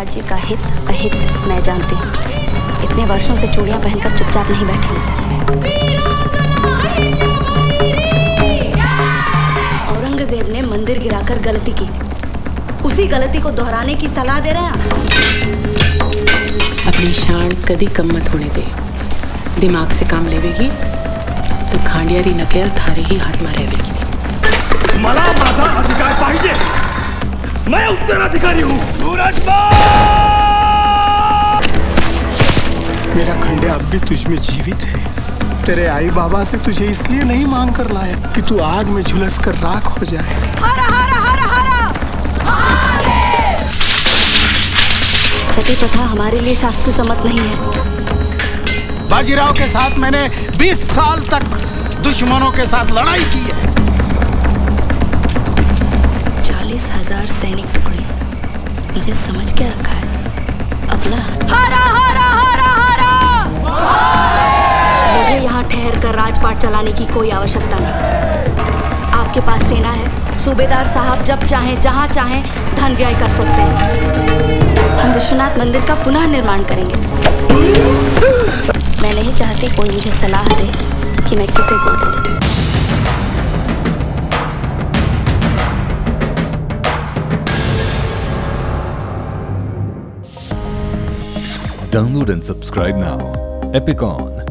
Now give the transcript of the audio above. सरदार जी का हित अहित मैं जानती हूँ। इतने वर्षों से चूड़ियाँ पहनकर चुपचाप नहीं बैठी हूँ। औरंगजेब ने मंदिर गिराकर गलती की, उसी गलती को दोहराने की सलाह दे रहे हैं आप। अपनी शान कभी कम मत होने दे। दिमाग से काम लेवेगी तो खांडियारी नकेल थारे ही हाथ में रहेगी। मला माझा अधिकार पाहिजे, मैं उत्तराधिकारी हूँ। सूरज मेरा खंडिया अब भी तुझ में जीवित है। तेरे आई बाबा से तुझे इसलिए नहीं मान कर लाया कि तू आग में झुलस कर राख हो जाए। हरा हरा हरा हरा। सती प्रथा हमारे लिए शास्त्र सम्मत नहीं है। बाजीराव के साथ मैंने 20 साल तक दुश्मनों के साथ लड़ाई की है। 40,000 सैनिक टुकड़े, मुझे समझ क्या रखा है अपना? हरा हरा हरा हरा। मुझे यहाँ ठहर कर राजपाट चलाने की कोई आवश्यकता नहीं। आपके पास सेना है, सूबेदार साहब जब चाहें जहाँ चाहें धन व्यय कर सकते हैं। हम विश्वनाथ मंदिर का पुनः निर्माण करेंगे। मैं नहीं चाहती कोई मुझे सलाह दे कि मैं किसे को दूं। Download and subscribe now. EPIC on.